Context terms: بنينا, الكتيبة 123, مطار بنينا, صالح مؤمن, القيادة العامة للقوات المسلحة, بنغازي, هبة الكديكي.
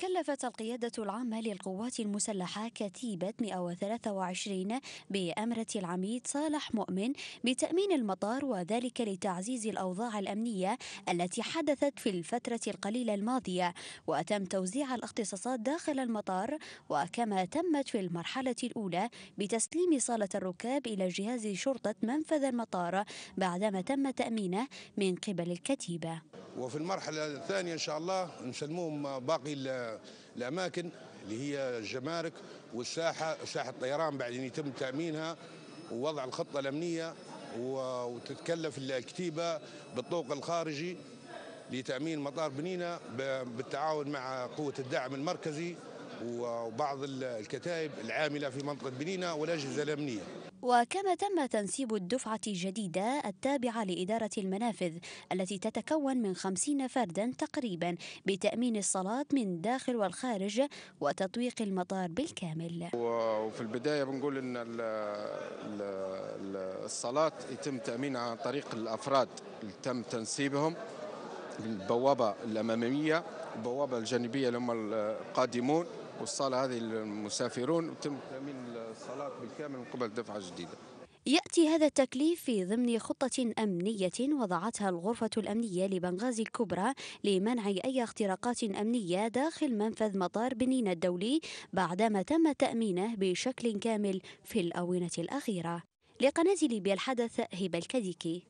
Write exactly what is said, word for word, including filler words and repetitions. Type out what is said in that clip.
كلفت القيادة العامة للقوات المسلحة كتيبة مئة وثلاثة وعشرين بأمرة العميد صالح مؤمن بتأمين المطار، وذلك لتعزيز الأوضاع الأمنية التي حدثت في الفترة القليلة الماضية، وتم توزيع الاختصاصات داخل المطار، وكما تمت في المرحلة الأولى بتسليم صالة الركاب إلى جهاز شرطة منفذ المطار بعدما تم تأمينه من قبل الكتيبة. وفي المرحلة الثانية إن شاء الله نسلمهم باقي الأماكن اللي هي الجمارك والساحة ساحة الطيران بعد أن يتم تأمينها ووضع الخطة الأمنية، وتتكلف الكتيبة بالطوق الخارجي لتأمين مطار بنينا بالتعاون مع قوة الدعم المركزي وبعض الكتائب العاملة في منطقة بنينا والأجهزة الأمنية. وكما تم تنسيب الدفعة الجديدة التابعة لإدارة المنافذ التي تتكون من خمسين فردا تقريبا بتأمين الصلاة من داخل والخارج وتطويق المطار بالكامل. وفي البداية بنقول إن الصلاة يتم تأمينها عن طريق الأفراد اللي تم تنسيبهم، البوابة الأمامية، البوابة الجانبية اللي هم القادمون، والصالة هذه المسافرون، وتم تأمين الصلاة بالكامل من قبل دفعة جديدة. يأتي هذا التكليف في ضمن خطة أمنية وضعتها الغرفة الأمنية لبنغازي الكبرى لمنع أي اختراقات أمنية داخل منفذ مطار بنينا الدولي بعدما تم تأمينه بشكل كامل في الآونة الأخيرة. لقناة ليبيا الحدث، هبة الكديكي.